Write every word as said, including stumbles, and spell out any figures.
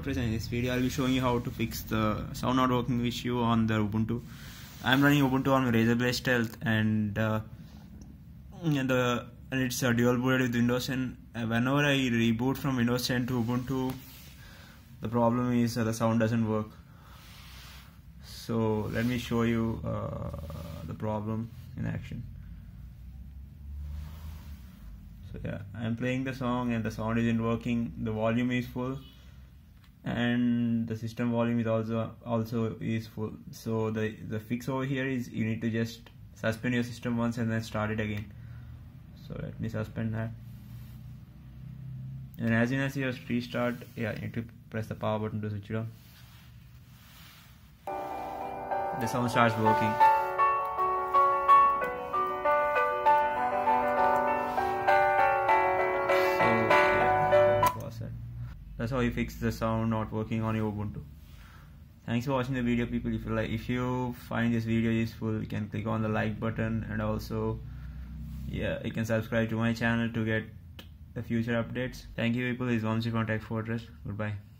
Tech four tress, and in this video I'll be showing you how to fix the sound not working issue on the Ubuntu. I'm running Ubuntu on Razer Blade Stealth, and uh, the and it's uh, dual booted with Windows ten. Uh, whenever I reboot from Windows ten to Ubuntu, the problem is uh, the sound doesn't work. So let me show you uh, the problem in action. So yeah, I'm playing the song and the sound isn't working. The volume is full, and the system volume is also also is full. So the the fix over here is you need to just suspend your system once and then start it again. So let me suspend that. And as soon as you restart, yeah, you need to press the power button to switch it on. The sound starts working. So, that's how you fix the sound not working on your Ubuntu. Thanks for watching the video, people. If you like, if you find this video useful, you can click on the like button, and also, yeah, you can subscribe to my channel to get the future updates. Thank you, people. This is Tech four tress. Goodbye.